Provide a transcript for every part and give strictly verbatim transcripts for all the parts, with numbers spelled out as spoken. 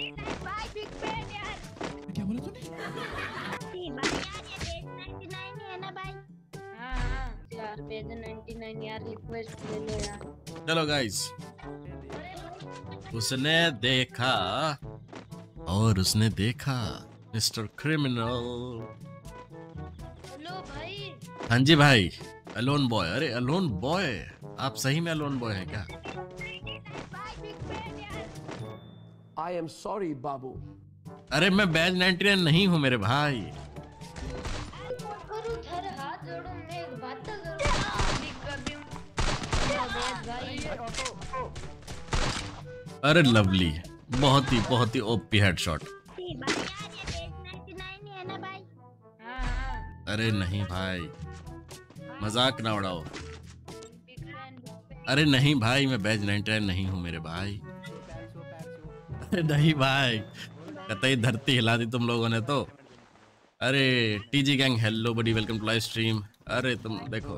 क्या बोला तूने? यार है ना भाई? यार बैज नाइंटी नाइन यार रिक्वेस्ट ले ले यार। चलो गाइस, उसने देखा और उसने देखा मिस्टर क्रिमिनल। हेलो भाई। हाँ जी भाई, अलोन बॉय। अरे अलोन बॉय, आप सही में अलोन बॉय हैं क्या? आई एम सॉरी बाबू। अरे मैं बैज नाइंटी नाइन नहीं हूँ मेरे भाई। अरे लवली, बहुत ही बहुत ही ओपी हेडशॉट। अरे नहीं भाई, मजाक ना उड़ाओ। अरे नहीं भाई, मैं बैज नाइंटी नाइन नहीं हूँ मेरे भाई। अरे नहीं भाई, कतई धरती हिला दी तुम लोगों ने तो। अरे TG gang, hello buddy, welcome to live stream. अरे तुम देखो,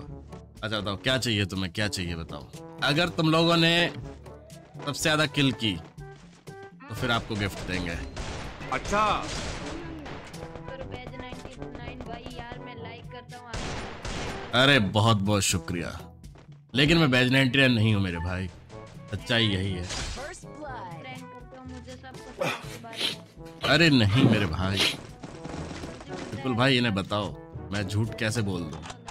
अच्छा बताओ क्या चाहिए तुम्हें, क्या चाहिए बताओ। अगर तुम लोगों ने सबसे ज्यादा किल की तो फिर आपको गिफ्ट देंगे। अच्छा अरे बहुत बहुत शुक्रिया, लेकिन मैं बैज नाइंटी नाइन नहीं हूँ मेरे भाई। सच्चाई यही है। अरे नहीं मेरे भाई, बिल्कुल भाई, इन्हें बताओ मैं झूठ कैसे बोल दूँ। बिल्कुल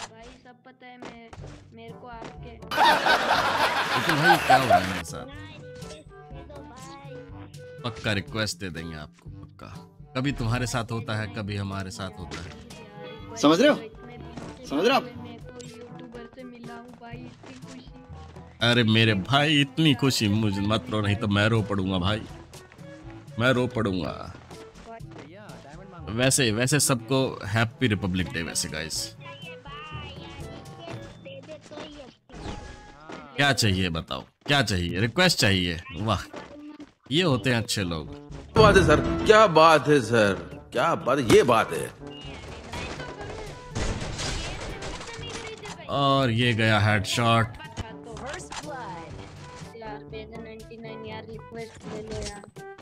भाई, क्या हो रहा है मेरे साथ? पक्का रिक्वेस्ट दे देंगे आपको, पक्का। कभी तुम्हारे साथ होता है, कभी हमारे साथ होता है, समझ रहे हो? समझ रहे हो आप? अरे मेरे भाई इतनी खुशी मुझे मत रो, नहीं तो मैं रो पड़ूंगा भाई, मैं रो पड़ूंगा। वैसे वैसे सबको हैप्पी रिपब्लिक डे। वैसे गाइस क्या चाहिए बताओ, क्या चाहिए? रिक्वेस्ट चाहिए? वाह, ये होते हैं अच्छे लोग। क्या बात है सर, क्या बात है सर, क्या बात, ये बात है। और ये गया हेडशॉट। यार बैज नाइंटी नाइन यार रिक्वेस्ट ले ले यार।